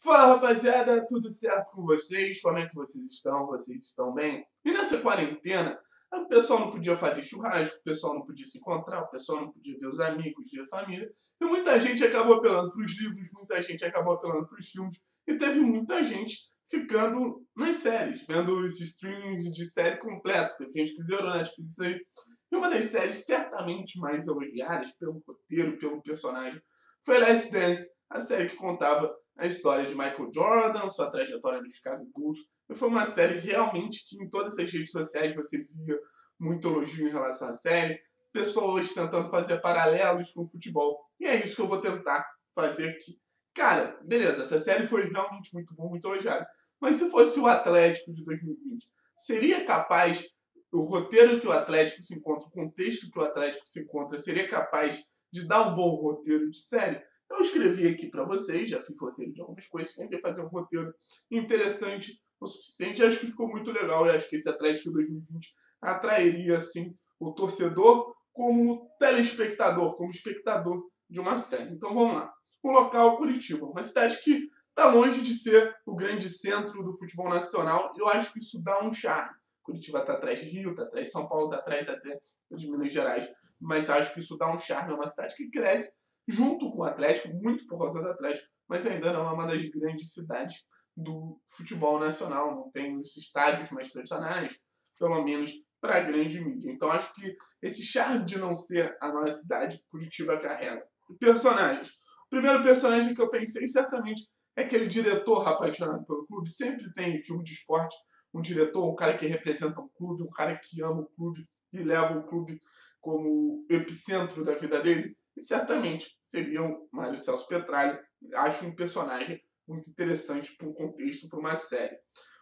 Fala rapaziada, tudo certo com vocês? Como é que vocês estão? Vocês estão bem? E nessa quarentena, o pessoal não podia fazer churrasco, o pessoal não podia se encontrar, o pessoal não podia ver os amigos, ver a família. E muita gente acabou apelando para os livros, muita gente acabou apelando para os filmes. E teve muita gente ficando nas séries, vendo os streams de série completo. Teve gente que zerou Netflix aí. E uma das séries certamente mais elogiadas pelo roteiro, pelo personagem, foi Last Dance, a série que contava a história de Michael Jordan, sua trajetória no Chicago Bulls. E foi uma série realmente que em todas as redes sociais você via muito elogio em relação à série, pessoas tentando fazer paralelos com o futebol. E é isso que eu vou tentar fazer aqui. Cara, beleza, essa série foi realmente muito boa, muito elogiada. Mas se fosse o Atlético de 2020, seria capaz, o roteiro que o Atlético se encontra, o contexto que o Atlético se encontra, seria capaz de dar um bom roteiro de série? Eu escrevi aqui para vocês, já fiz roteiro de algumas coisas, tentei fazer um roteiro interessante o suficiente, acho que ficou muito legal, e acho que esse Atlético 2020 atrairia, assim, o torcedor como telespectador, como espectador de uma série. Então vamos lá. O local Curitiba, uma cidade que está longe de ser o grande centro do futebol nacional, eu acho que isso dá um charme. Curitiba está atrás de Rio, está atrás de São Paulo, está atrás até de Minas Gerais, mas acho que isso dá um charme, é uma cidade que cresce junto com o Atlético, muito por causa do Atlético, mas ainda não é uma das grandes cidades do futebol nacional, não tem os estádios mais tradicionais, pelo menos para a grande mídia. Então acho que esse charme de não ser a maior cidade, Curitiba carrega. Personagens. O primeiro personagem que eu pensei certamente é aquele diretor apaixonado pelo clube, sempre tem em filme de esporte um diretor, um cara que representa um clube, um cara que ama o clube e leva o clube como epicentro da vida dele. E certamente seria o Mário Celso Petralha. Acho um personagem muito interessante para um contexto, para uma série.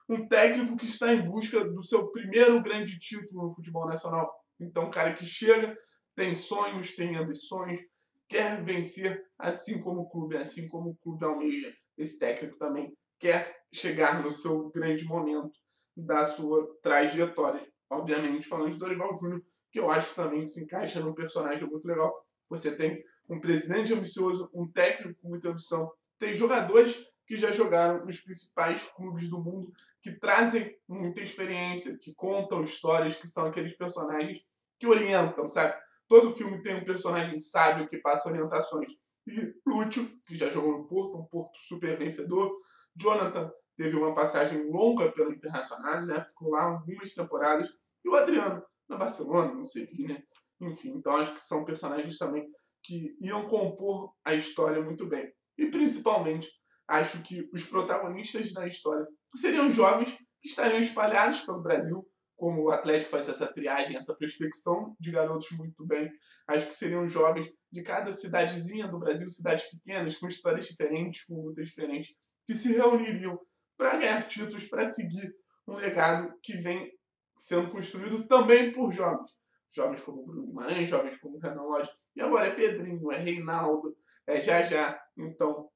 Um técnico que está em busca do seu primeiro grande título no futebol nacional. Então, um cara que chega, tem sonhos, tem ambições, quer vencer, assim como o clube almeja. Esse técnico também quer chegar no seu grande momento da sua trajetória. Obviamente, falando de Dorival Júnior, que eu acho que também se encaixa num personagem muito legal. Você tem um presidente ambicioso, um técnico com muita ambição. Tem jogadores que já jogaram nos principais clubes do mundo, que trazem muita experiência, que contam histórias, que são aqueles personagens que orientam, sabe? Todo filme tem um personagem sábio que passa orientações. E Lúcio, que já jogou no Porto, um Porto super vencedor. Jonathan teve uma passagem longa pelo Internacional, né? Ficou lá algumas temporadas. E o Adriano, na Barcelona, não sei o que, né? Enfim, então acho que são personagens também que iam compor a história muito bem. E principalmente, acho que os protagonistas da história seriam jovens que estariam espalhados pelo Brasil, como o Atlético faz essa triagem, essa prospecção de garotos muito bem. Acho que seriam jovens de cada cidadezinha do Brasil, cidades pequenas, com histórias diferentes, com lutas diferentes, que se reuniriam para ganhar títulos, para seguir um legado que vem sendo construído também por jovens. Jovens como Bruno Guimarães, jovens como Renan Lodge, e agora é Pedrinho, é Reinaldo, é Jajá. Então,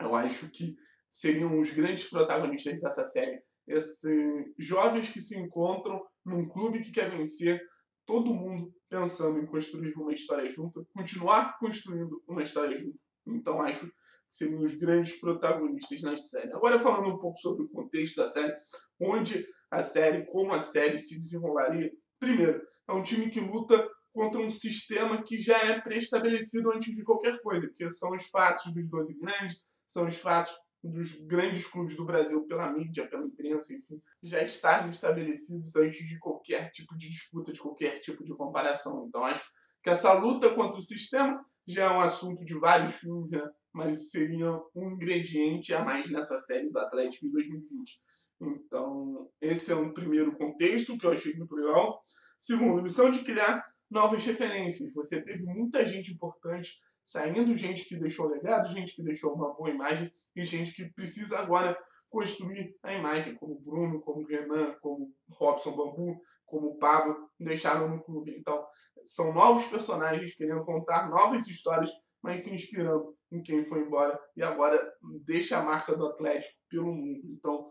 eu acho que seriam os grandes protagonistas dessa série. Esses jovens que se encontram num clube que quer vencer, todo mundo pensando em construir uma história junto, continuar construindo uma história junto. Então, acho que seriam os grandes protagonistas na série. Agora, falando um pouco sobre o contexto da série, onde a série, como a série se desenrolaria. Primeiro, é um time que luta contra um sistema que já é pré-estabelecido antes de qualquer coisa, que são os fatos dos 12 grandes, são os fatos dos grandes clubes do Brasil pela mídia, pela imprensa, enfim, já estarem estabelecidos antes de qualquer tipo de disputa, de qualquer tipo de comparação. Então acho que essa luta contra o sistema já é um assunto de vários filmes, né? Mas seria um ingrediente a mais nessa série do Atlético em 2020. Então, esse é um primeiro contexto que eu achei muito legal. Segundo, missão de criar novas referências. Você teve muita gente importante saindo, gente que deixou legado, gente que deixou uma boa imagem e gente que precisa agora construir a imagem, como Bruno, como Renan, como Robson Bambu, como Pablo, deixaram no clube. Então, são novos personagens querendo contar novas histórias, mas se inspirando em quem foi embora e agora deixa a marca do Atlético pelo mundo. Então,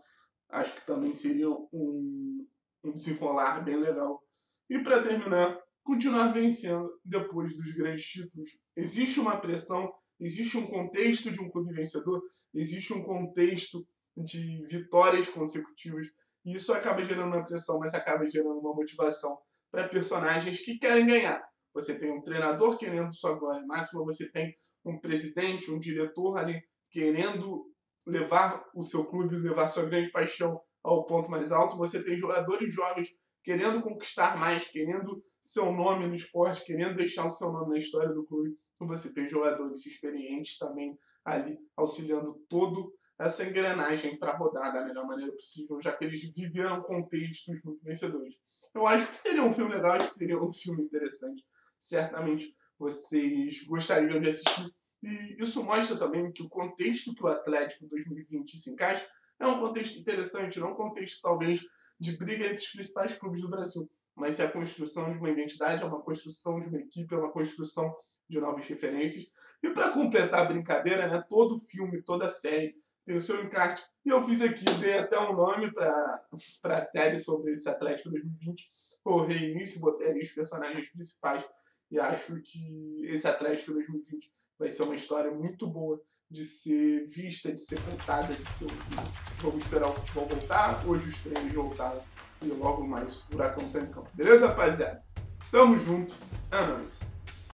acho que também seria um desenrolar bem legal. E para terminar, continuar vencendo depois dos grandes títulos. Existe uma pressão Existe um contexto de um clube vencedor, existe um contexto de vitórias consecutivas, e isso acaba gerando uma pressão, mas acaba gerando uma motivação para personagens que querem ganhar. Você tem um treinador querendo sua glória máxima, você tem um presidente, um diretor ali querendo levar o seu clube, levar sua grande paixão ao ponto mais alto, você tem jogadores jovens querendo conquistar mais, querendo seu nome no esporte, querendo deixar o seu nome na história do clube. Você tem jogadores experientes também ali auxiliando todo essa engrenagem para rodar da melhor maneira possível, já que eles viveram contextos muito vencedores. Eu acho que seria um filme legal, acho que seria um filme interessante. Certamente vocês gostariam de assistir. E isso mostra também que o contexto que o Atlético 2020 se encaixa é um contexto interessante, não um contexto talvez de briga entre os principais clubes do Brasil, mas é a construção de uma identidade, é uma construção de uma equipe, é uma construção de novas referências. E para completar a brincadeira, né, todo filme, toda série tem o seu encarte. E eu fiz aqui, dei até um nome para a série sobre esse Atlético 2020, o Reinício, botei ali os personagens principais. E acho que esse Atlético 2020 vai ser uma história muito boa de ser vista, de ser contada, de ser ouvida. Vamos esperar o futebol voltar, hoje os treinos voltaram e logo mais o furacão tancão. Beleza, rapaziada? Tamo junto, é nóis!